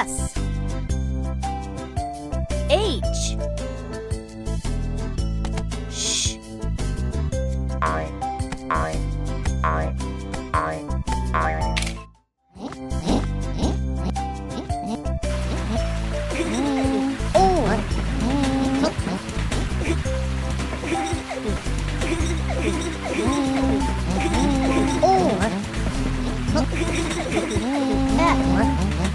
S, H, Sh, I.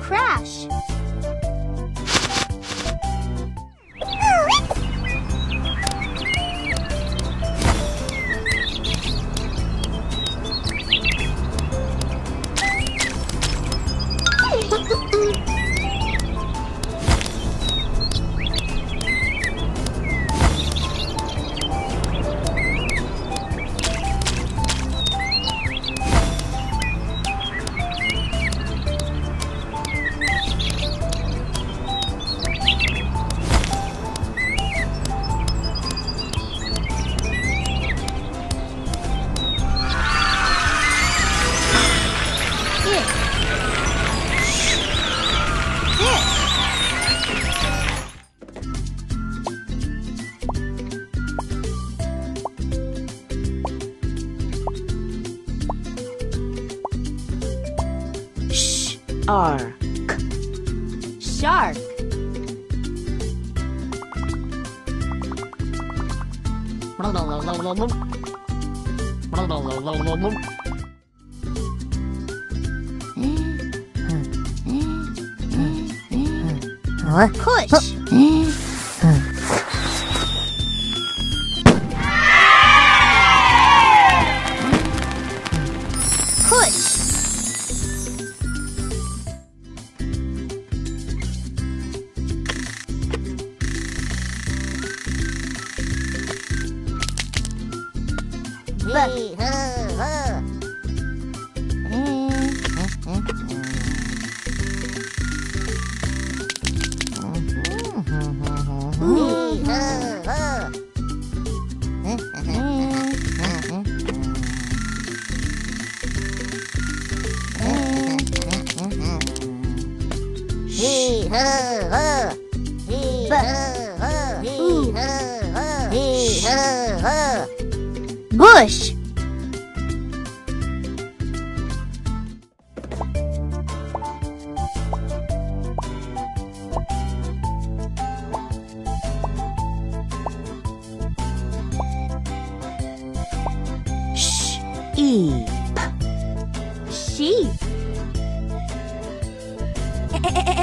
Crash. Shark. Shark. Push. Bush. Sheep. Sheep.